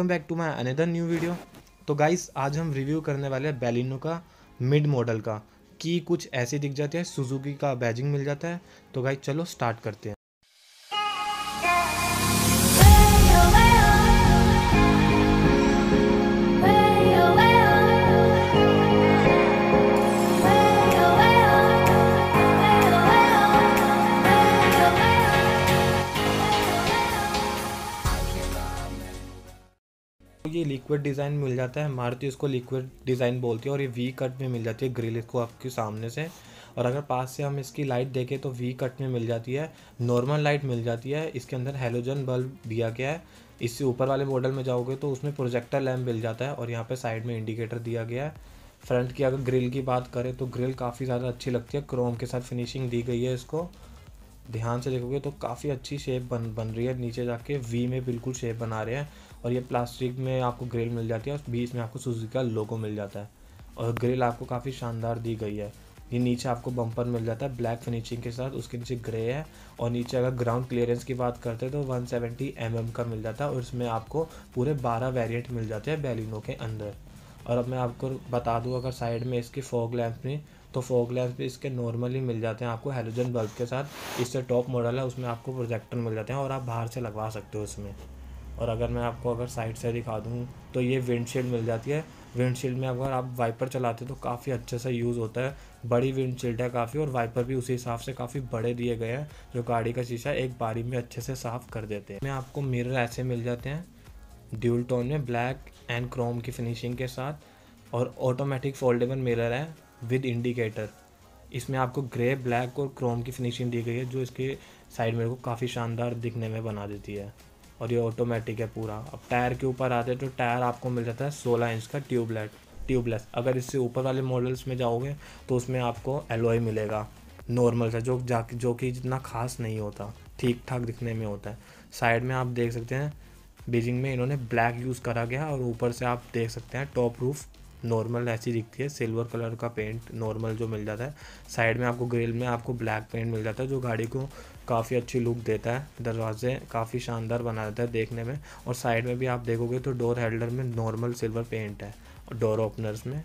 Welcome back to my another new video. तो guys आज हम रिव्यू करने वाले हैं बैलिनो का मिड मॉडल का की कुछ ऐसी दिख जाती है, सुजुकी का बैजिंग मिल जाता है। तो गाइस चलो स्टार्ट करते हैं। ये लिक्विड डिज़ाइन मिल जाता है, मारुति इसको लिक्विड डिज़ाइन बोलती है और ये वी कट में मिल जाती है ग्रिल इसको आपके सामने से। और अगर पास से हम इसकी लाइट देखें तो वी कट में मिल जाती है, नॉर्मल लाइट मिल जाती है। इसके अंदर हेलोजन बल्ब दिया गया है। इससे ऊपर वाले मॉडल में जाओगे तो उसमें प्रोजेक्टर लैम्प मिल जाता है और यहाँ पर साइड में इंडिकेटर दिया गया है। फ्रंट की अगर ग्रिल की बात करें तो ग्रिल काफ़ी ज़्यादा अच्छी लगती है, क्रोम के साथ फिनिशिंग दी गई है। इसको ध्यान से देखोगे तो काफ़ी अच्छी शेप बन रही है, नीचे जाके वी में बिल्कुल शेप बना रहे हैं। और ये प्लास्टिक में आपको ग्रिल मिल जाती है और बीच में आपको सुजुकी का लोगो मिल जाता है और ग्रिल आपको काफ़ी शानदार दी गई है। ये नीचे आपको बम्पर मिल जाता है ब्लैक फिनिशिंग के साथ, उसके नीचे ग्रे है। और नीचे अगर ग्राउंड क्लियरेंस की बात करते हैं तो 170 mm का मिल जाता है और इसमें आपको पूरे 12 वेरिएंट मिल जाते हैं बैलिनो के अंदर। और अब मैं आपको बता दूँ, अगर साइड में इसके फॉग लैम्प में तो फॉग लैम्प भी इसके नॉर्मली मिल जाते हैं आपको हेलोजन बल्ब के साथ। इससे टॉप मॉडल है, उसमें आपको प्रोजेक्टर मिल जाते हैं और आप बाहर से लगवा सकते हो इसमें। और अगर मैं आपको अगर साइड से दिखा दूँ तो ये विंडशील्ड मिल जाती है। विंडशील्ड में अगर आप वाइपर चलाते हो तो काफ़ी अच्छे से यूज़ होता है। बड़ी विंडशील्ड है काफ़ी और वाइपर भी उसी हिसाब से काफ़ी बड़े दिए गए हैं जो गाड़ी का शीशा एक बारी में अच्छे से साफ़ कर देते हैं। मैं आपको मिरर ऐसे मिल जाते हैं ड्यूल टोन में ब्लैक एंड क्रोम की फिनिशिंग के साथ। और ऑटोमेटिक फोल्डेबल मिरर है विद इंडिकेटर। इसमें आपको ग्रे ब्लैक और क्रोम की फिनिशिंग दी गई है जो इसके साइड मिरर को काफ़ी शानदार दिखने में बना देती है। और ये ऑटोमेटिक है पूरा। अब टायर के ऊपर आते हैं तो टायर आपको मिल जाता है 16 इंच का ट्यूबलेस। अगर इससे ऊपर वाले मॉडल्स में जाओगे तो उसमें आपको एलॉय मिलेगा नॉर्मल सा, जो कि जितना खास नहीं होता, ठीक ठाक दिखने में होता है। साइड में आप देख सकते हैं बीजिंग में इन्होंने ब्लैक यूज़ करा गया। और ऊपर से आप देख सकते हैं टॉप रूफ़ नॉर्मल ऐसी दिखती है, सिल्वर कलर का पेंट नॉर्मल जो मिल जाता है। साइड में आपको ग्रिल में आपको ब्लैक पेंट मिल जाता है जो गाड़ी को काफ़ी अच्छी लुक देता है, दरवाजे काफ़ी शानदार बना देता है देखने में। और साइड में भी आप देखोगे तो डोर हेल्डर में नॉर्मल सिल्वर पेंट है और डोर ओपनर्स में।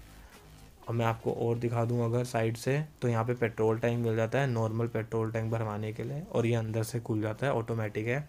और मैं आपको और दिखा दूँ अगर साइड से तो यहाँ पे पेट्रोल टैंक मिल जाता है, नॉर्मल पेट्रोल टैंक भरवाने के लिए। और ये अंदर से खुल जाता है, ऑटोमेटिक है।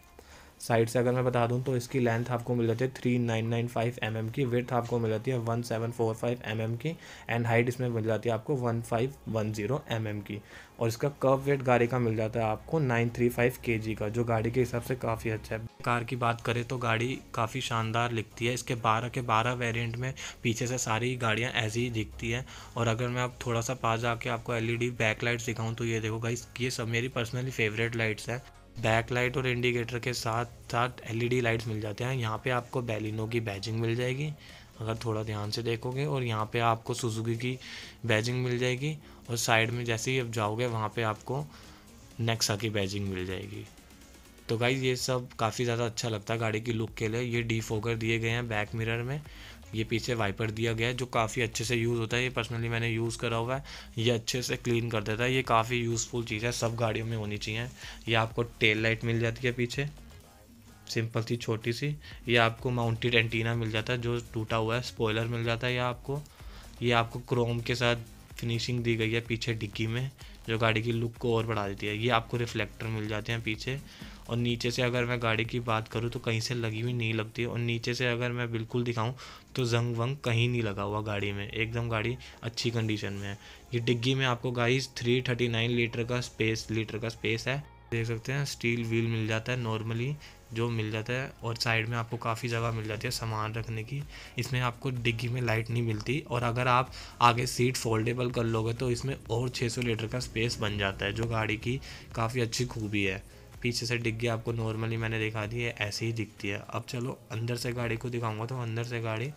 साइड से अगर मैं बता दूं तो इसकी लेंथ आपको मिल जाती है 3995 mm की, विड्थ आपको मिल जाती है 1745 mm की एंड हाइट इसमें मिल जाती है आपको 1510 mm की। और इसका कर्व वेट गाड़ी का मिल जाता है आपको 935 kg का, जो गाड़ी के हिसाब से काफ़ी अच्छा है। कार की बात करें तो गाड़ी काफ़ी शानदार दिखती है। इसके 12 के 12 वेरिएंट में पीछे से सारी गाड़ियाँ ऐसी ही दिखती हैं। और अगर मैं आप थोड़ा सा पास जाके आपको LED बैक लाइट्स दिखाऊँ तो ये देखो गाइस, ये सब मेरी पर्सनली फेवरेट लाइट्स हैं। बैक लाइट और इंडिकेटर के साथ LED लाइट्स मिल जाते हैं। यहाँ पे आपको बैलिनो की बैजिंग मिल जाएगी अगर थोड़ा ध्यान से देखोगे, और यहाँ पे आपको सुजुकी की बैजिंग मिल जाएगी। और साइड में जैसे ही आप जाओगे वहाँ पे आपको नेक्सा की बैजिंग मिल जाएगी। तो गाइज़ ये सब काफ़ी ज़्यादा अच्छा लगता है गाड़ी की लुक के लिए। ये डीफोगर दिए गए हैं बैक मिरर में, ये पीछे वाइपर दिया गया है जो काफ़ी अच्छे से यूज़ होता है। ये पर्सनली मैंने यूज़ करा हुआ है, ये अच्छे से क्लीन कर देता है। ये काफ़ी यूज़फुल चीज़ है, सब गाड़ियों में होनी चाहिए। ये आपको टेल लाइट मिल जाती है पीछे, सिंपल सी छोटी सी। ये आपको माउंटेड एंटीना मिल जाता है जो टूटा हुआ है, स्पॉयलर मिल जाता है। ये आपको क्रोम के साथ फिनिशिंग दी गई है पीछे डिक्की में जो गाड़ी की लुक को और बढ़ा देती है। ये आपको रिफ्लेक्टर मिल जाते हैं पीछे। और नीचे से अगर मैं गाड़ी की बात करूँ तो कहीं से लगी हुई नहीं लगती। और नीचे से अगर मैं बिल्कुल दिखाऊँ तो जंग वंग कहीं नहीं लगा हुआ गाड़ी में, एकदम गाड़ी अच्छी कंडीशन में है। ये डिग्गी में आपको गाइस 339 लीटर का स्पेस है, देख सकते हैं। स्टील व्हील मिल जाता है नॉर्मली जो मिल जाता है। और साइड में आपको काफ़ी जगह मिल जाती है सामान रखने की। इसमें आपको डिग्गी में लाइट नहीं मिलती। और अगर आप आगे सीट फोल्डेबल कर लोगे तो इसमें और 600 लीटर का स्पेस बन जाता है जो गाड़ी की काफ़ी अच्छी खूबी है। पीछे से डिग्गी आपको नॉर्मली मैंने दिखा दी है, ऐसे ही दिखती है। अब चलो अंदर से गाड़ी को दिखाऊंगा तो अंदर से गाड़ी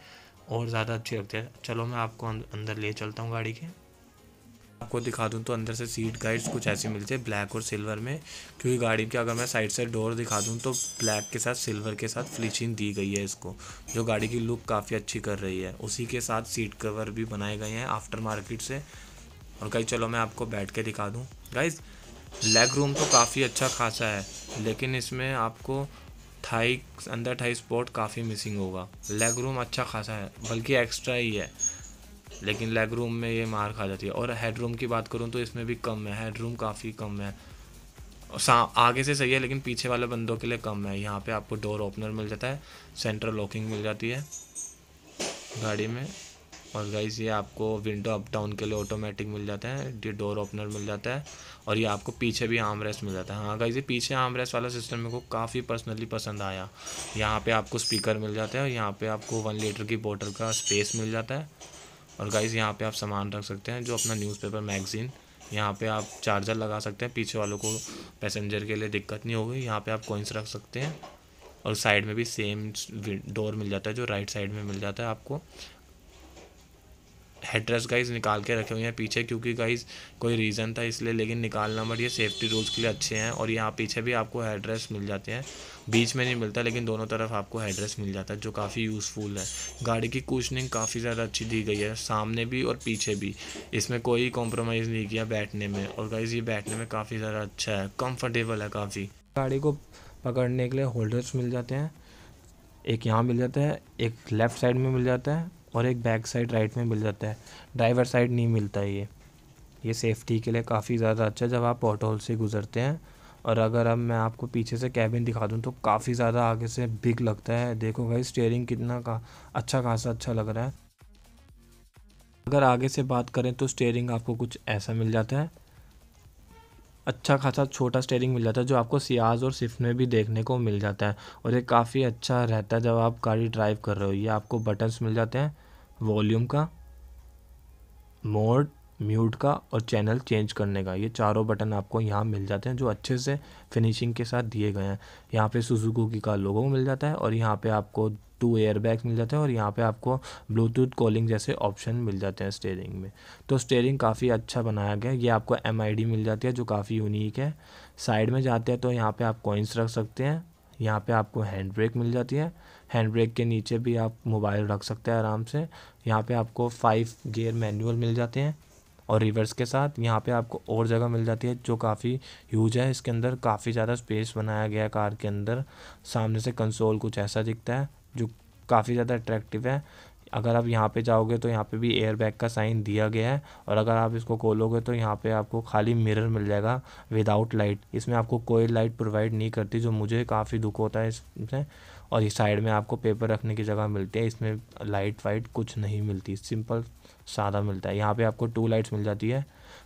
और ज़्यादा अच्छी लगती है। चलो मैं आपको अंदर ले चलता हूँ गाड़ी के, आपको दिखा दूँ तो अंदर से सीट गाइड्स कुछ ऐसी मिलती है ब्लैक और सिल्वर में। क्योंकि गाड़ी के अगर मैं साइड से डोर दिखा दूँ तो ब्लैक के साथ सिल्वर के साथ फिनिशिंग दी गई है इसको, जो गाड़ी की लुक काफ़ी अच्छी कर रही है। उसी के साथ सीट कवर भी बनाए गए हैं आफ्टर मार्केट से। और गाइस चलो मैं आपको बैठ के दिखा दूँ। गाइस लेग रूम तो काफ़ी अच्छा खासा है, लेकिन इसमें आपको थाई अंदर थाई स्पॉट काफ़ी मिसिंग होगा। लेग रूम अच्छा खासा है, बल्कि एक्स्ट्रा ही है, लेकिन लेग रूम में ये मार खा जाती है। और हेड रूम की बात करूँ तो इसमें भी कम है, हेड रूम काफ़ी कम है। आगे से सही है लेकिन पीछे वाले बंदों के लिए कम है। यहाँ पे आपको डोर ओपनर मिल जाता है, सेंट्रल लॉकिंग मिल जाती है गाड़ी में। और गाइस ये आपको विंडो अप डाउन के लिए ऑटोमेटिक मिल जाता है, ये डोर ओपनर मिल जाता है, और ये आपको पीछे भी आर्म रेस्ट मिल जाता है। हाँ गाइस ये पीछे आर्म रेस्ट वाला सिस्टम मेरे को काफ़ी पर्सनली पसंद आया। यहाँ पे आपको स्पीकर मिल जाता है और यहाँ पे आपको 1 लीटर की बोतल का स्पेस मिल जाता है। और गाइस यहाँ पे आप सामान रख सकते हैं, जो अपना न्यूज़पेपर मैगजीन, यहाँ पे आप चार्जर लगा सकते हैं, पीछे वालों को पैसेंजर के लिए दिक्कत नहीं होगी। यहाँ पे आप कॉइन्स रख सकते हैं। और साइड में भी सेम डोर मिल जाता है जो राइट साइड में मिल जाता है आपको। हेडरेस्ट गाइस निकाल के रखे हुए हैं पीछे, क्योंकि गाइस कोई रीज़न था इसलिए, लेकिन निकालना बढ़िया, सेफ्टी रूल्स के लिए अच्छे हैं। और यहाँ पीछे भी आपको हेडरेस्ट मिल जाते हैं, बीच में नहीं मिलता लेकिन दोनों तरफ आपको हेडरेस्ट मिल जाता है, जो काफ़ी यूज़फुल है। गाड़ी की कुशनिंग काफ़ी ज़्यादा अच्छी दी गई है, सामने भी और पीछे भी। इसमें कोई कॉम्प्रोमाइज़ नहीं किया बैठने में। और गाइस ये बैठने में काफ़ी ज़्यादा अच्छा है, कम्फर्टेबल है काफ़ी। गाड़ी को पकड़ने के लिए होल्डर्स मिल जाते हैं, एक यहाँ मिल जाता है, एक लेफ़्ट साइड में मिल जाता है, और एक बैक साइड राइट में मिल जाता है। ड्राइवर साइड नहीं मिलता है। ये सेफ्टी के लिए काफ़ी ज़्यादा अच्छा है जब आप पॉटहोल से गुजरते हैं। और अगर अब मैं आपको पीछे से कैबिन दिखा दूं तो काफ़ी ज़्यादा आगे से बिग लगता है। देखो भाई स्टीयरिंग कितना अच्छा लग रहा है। अगर आगे से बात करें तो स्टीयरिंग आपको कुछ ऐसा मिल जाता है, अच्छा खासा छोटा स्टीयरिंग मिल जाता है, जो आपको सियाज और स्विफ्ट में भी देखने को मिल जाता है। और ये काफ़ी अच्छा रहता है जब आप गाड़ी ड्राइव कर रहे हो। ये आपको बटन्स मिल जाते हैं, वॉल्यूम का, मोड, म्यूट का और चैनल चेंज करने का। ये चारों बटन आपको यहाँ मिल जाते हैं, जो अच्छे से फिनिशिंग के साथ दिए गए हैं। यहाँ पे सुजुकी का लोगो मिल जाता है, और यहाँ पे आपको 2 एयरबैग मिल जाते हैं, और यहाँ पे आपको ब्लूटूथ कॉलिंग जैसे ऑप्शन मिल जाते हैं स्टीयरिंग में। तो स्टीयरिंग काफ़ी अच्छा बनाया गया है। ये आपको MID मिल जाती है, जो काफ़ी यूनिक है। साइड में जाते हैं तो यहाँ पे आप कॉइन्स रख सकते हैं। यहाँ पे आपको हैंड ब्रेक मिल जाती है, हैंड ब्रेक के नीचे भी आप मोबाइल रख सकते हैं आराम से। यहाँ पे आपको 5 गियर मैनुअल मिल जाते हैं और रिवर्स के साथ। यहाँ पे आपको और जगह मिल जाती है जो काफ़ी ह्यूज है, इसके अंदर काफ़ी ज़्यादा स्पेस बनाया गया है कार के अंदर। सामने से कंसोल कुछ ऐसा दिखता है जो काफ़ी ज़्यादा अट्रैक्टिव है। अगर आप यहाँ पे जाओगे तो यहाँ पे भी एयरबैग का साइन दिया गया है, और अगर आप इसको खोलोगे तो यहाँ पे आपको खाली मिरर मिल जाएगा विदाउट लाइट। इसमें आपको कोई लाइट प्रोवाइड नहीं करती, जो मुझे काफ़ी दुख होता है इसमें। और इस साइड में आपको पेपर रखने की जगह मिलती है, इसमें लाइट वाइट कुछ नहीं मिलती, सिंपल सादा मिलता है। यहाँ पर आपको 2 लाइट्स मिल जाती है,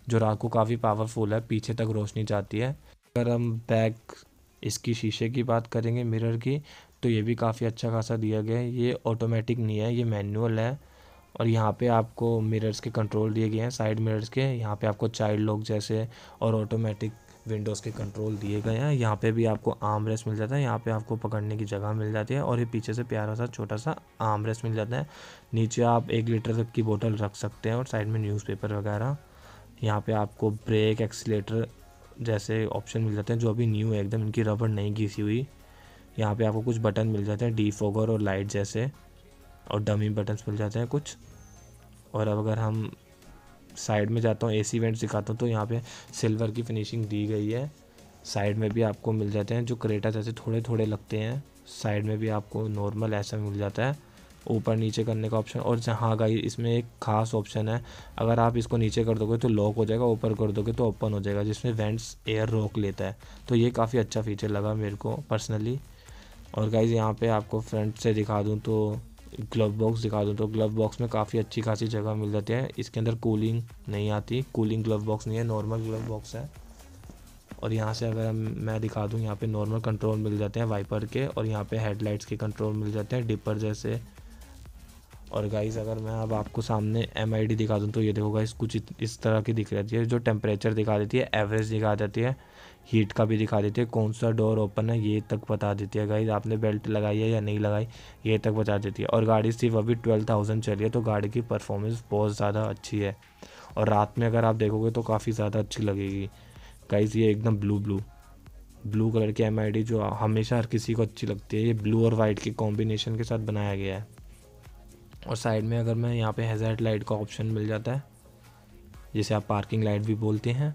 जो रात को काफ़ी पावरफुल है, पीछे तक रोशनी जाती है। अगर हम बैक इसकी शीशे की बात करेंगे मिरर की, तो ये भी काफ़ी अच्छा खासा दिया गया है। ये ऑटोमेटिक नहीं है, ये मैनुअल है। और यहाँ पे आपको मिरर्स के कंट्रोल दिए गए हैं, साइड मिरर्स के। यहाँ पे आपको चाइल्ड लॉक जैसे और ऑटोमेटिक विंडोज़ के कंट्रोल दिए गए हैं। यहाँ पे भी आपको आर्म रेस्ट मिल जाता है, यहाँ पे आपको पकड़ने की जगह मिल जाती है, और ये पीछे से प्यारा सा छोटा सा आर्म रेस्ट मिल जाता है। नीचे आप 1 लीटर तक की बोतल रख सकते हैं, और साइड में न्यूज़पेपर वगैरह। यहाँ पर आपको ब्रेक, एक्सीलेटर जैसे ऑप्शन मिल जाते हैं, जो अभी न्यू है एकदम, इनकी रबड़ नहीं घिसी हुई। यहाँ पे आपको कुछ बटन मिल जाते हैं, डीफोगर और लाइट जैसे, और डमी बटन्स मिल जाते हैं कुछ। और अब अगर हम साइड में जाता हूँ, AC वेंट्स दिखाता हूँ, तो यहाँ पे सिल्वर की फिनिशिंग दी गई है। साइड में भी आपको मिल जाते हैं जो क्रेटा जैसे थोड़े थोड़े लगते हैं। साइड में भी आपको नॉर्मल ऐसा मिल जाता है, ऊपर नीचे करने का ऑप्शन। और जहाँ गाइस इसमें एक खास ऑप्शन है, अगर आप इसको नीचे कर दोगे तो लॉक हो जाएगा, ऊपर कर दोगे तो ओपन हो जाएगा, जिसमें वेंट्स एयर रोक लेता है। तो ये काफ़ी अच्छा फीचर लगा मेरे को पर्सनली। और गाइस यहाँ पे आपको फ्रंट से दिखा दूँ तो ग्लव बॉक्स दिखा दूँ तो ग्लव बॉक्स में काफ़ी अच्छी खासी जगह मिल जाती है। इसके अंदर कूलिंग नहीं आती, कूलिंग ग्लव बॉक्स नहीं है, नॉर्मल ग्लव बॉक्स है। और यहाँ से अगर मैं दिखा दूँ, यहाँ पे नॉर्मल कंट्रोल मिल जाते हैं वाइपर के, और यहाँ पे हेडलाइट्स के कंट्रोल मिल जाते हैं डिपर जैसे। और गाइस अगर मैं अब आपको सामने MID दिखा दूँ तो ये देखो गाइस कुछ इस तरह की दिख रही है, जो टेम्परेचर दिखा देती है, एवरेज दिखा देती है, हीट का भी दिखा देती है, कौन सा डोर ओपन है ये तक बता देती है। गाइस आपने बेल्ट लगाई है या नहीं लगाई ये तक बता देती है। और गाड़ी सिर्फ अभी 12,000 चली है, तो गाड़ी की परफॉर्मेंस बहुत ज़्यादा अच्छी है। और रात में अगर आप देखोगे तो काफ़ी ज़्यादा अच्छी लगेगी। गाइस ये एकदम ब्लू कलर की MID जो हमेशा हर किसी को अच्छी लगती है, ये ब्लू और वाइट के कॉम्बिनेशन के साथ बनाया गया है। और साइड में अगर मैं यहाँ पे हैज़र्ड लाइट का ऑप्शन मिल जाता है, जिसे आप पार्किंग लाइट भी बोलते हैं।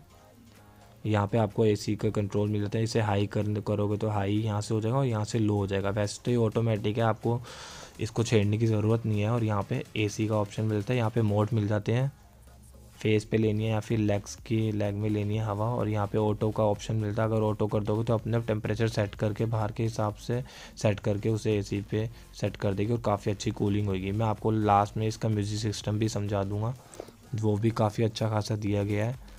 यहाँ पे आपको एसी का कंट्रोल मिल जाता है। इसे हाई करोगे तो हाई यहाँ से हो जाएगा और यहाँ से लो हो जाएगा। वैसे तो ये ऑटोमेटिक है, आपको इसको छेड़ने की ज़रूरत नहीं है। और यहाँ पे एसी का ऑप्शन मिलता है, यहाँ पे मोड मिल जाते हैं, फेस पे लेनी है या फिर लेग्स की लेग में लेनी है हवा। और यहाँ पे ऑटो का ऑप्शन मिलता है, अगर ऑटो कर दोगे तो अपने टेम्परेचर सेट करके बाहर के हिसाब से सेट करके उसे एसी पे सेट कर देगी और काफ़ी अच्छी कूलिंग होगी। मैं आपको लास्ट में इसका म्यूज़िक सिस्टम भी समझा दूँगा, वो भी काफ़ी अच्छा खासा दिया गया है।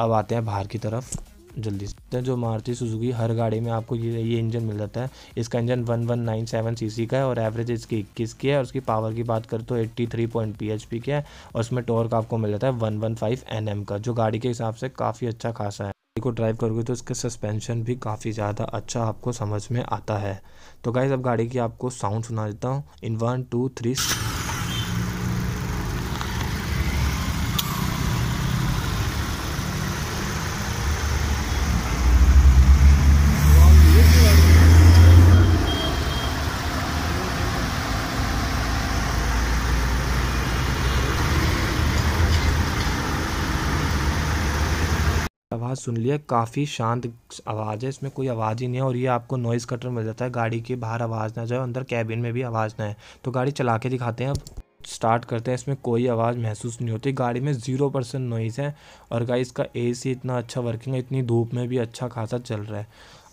अब आते हैं बाहर की तरफ जल्दी से। जो मारुति सुजुकी हर गाड़ी में आपको ये इंजन मिल जाता है। इसका इंजन 1197 सीसी का है और एवरेज इसकी 21 की है। और उसकी पावर की बात करें तो 83 PHP की है और उसमें टॉर्क आपको मिल जाता है 115 Nm का, जो गाड़ी के हिसाब से काफ़ी अच्छा खासा है। गाड़ी को ड्राइव करोगे तो इसका सस्पेंशन भी काफ़ी ज़्यादा अच्छा आपको समझ में आता है। तो गाइस अब गाड़ी की आपको साउंड सुना देता हूँ इन 1 2 3। आवाज़ सुन लिया, काफ़ी शांत आवाज़ है, इसमें कोई आवाज़ ही नहीं है। और ये आपको नॉइज़ कटर मिल जाता है, गाड़ी के बाहर आवाज़ ना जाए, अंदर कैबिन में भी आवाज़ ना है। तो गाड़ी चला के दिखाते हैं, अब स्टार्ट करते हैं। इसमें कोई आवाज़ महसूस नहीं होती, गाड़ी में 0% नॉइज़ है। और गाइस का एसी इतना अच्छा वर्किंग है, इतनी धूप में भी अच्छा खासा चल रहा है।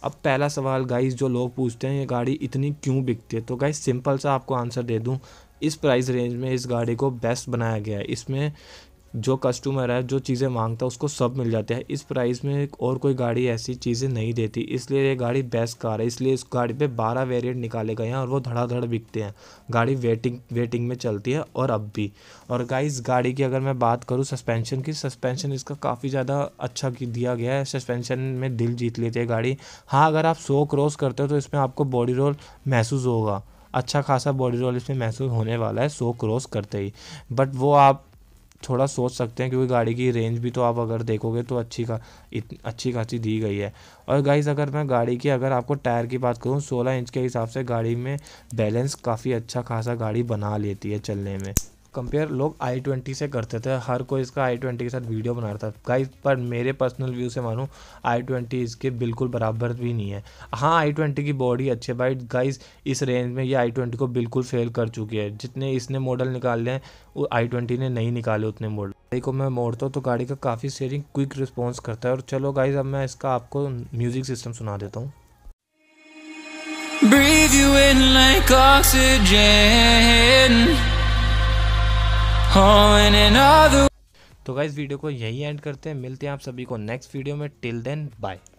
अब पहला सवाल गाइस जो लोग पूछते हैं, ये गाड़ी इतनी क्यों बिकती है, तो गाइस सिंपल सा आपको आंसर दे दूँ, इस प्राइस रेंज में इस गाड़ी को बेस्ट बनाया गया है। इसमें जो कस्टमर है जो चीज़ें मांगता है उसको सब मिल जाता है। इस प्राइस में और कोई गाड़ी ऐसी चीज़ें नहीं देती, इसलिए ये गाड़ी बेस्ट कार है। इसलिए इस गाड़ी पे 12 वेरिएंट निकाले गए हैं और वो धड़ाधड़ बिकते हैं। गाड़ी वेटिंग में चलती है और अब भी। और गाइस गाड़ी की अगर मैं बात करूँ सस्पेंशन की, सस्पेंशन इसका काफ़ी ज़्यादा अच्छा दिया गया है। सस्पेंशन में दिल जीत लेती है गाड़ी। हाँ, अगर आप 100 क्रॉस करते हो तो इसमें आपको बॉडी रोल महसूस होगा, अच्छा खासा बॉडी रोल इसमें महसूस होने वाला है 100 क्रॉस करते ही। बट वो आप थोड़ा सोच सकते हैं क्योंकि गाड़ी की रेंज भी तो आप अगर देखोगे तो अच्छी खासी दी गई है। और गाइस अगर मैं गाड़ी की अगर आपको टायर की बात करूं, 16 इंच के हिसाब से गाड़ी में बैलेंस काफ़ी अच्छा खासा गाड़ी बना लेती है चलने में। कंपेयर लोग I-20 से करते थे, हर कोई इसका I-20 के साथ वीडियो बना रहा था गाइस, पर मेरे पर्सनल व्यू से मानूँ I-20 इसके बिल्कुल बराबर भी नहीं है। हाँ, I-20 की बॉडी अच्छे बाइट गाइस, इस रेंज में ये I-20 को बिल्कुल फेल कर चुकी है। जितने इसने मॉडल निकाले हैं वो I-20 ने नहीं निकाले उतने मॉडल। गाड़ी को मैं मोड़ता हूँ तो गाड़ी का काफ़ी शेयरिंग क्विक रिस्पॉन्स करता है। और चलो गाइज अब मैं इसका आपको म्यूज़िक सिस्टम सुना देता हूँ। तो गाइस वीडियो को यही एंड करते हैं, मिलते हैं आप सभी को नेक्स्ट वीडियो में। Till then bye.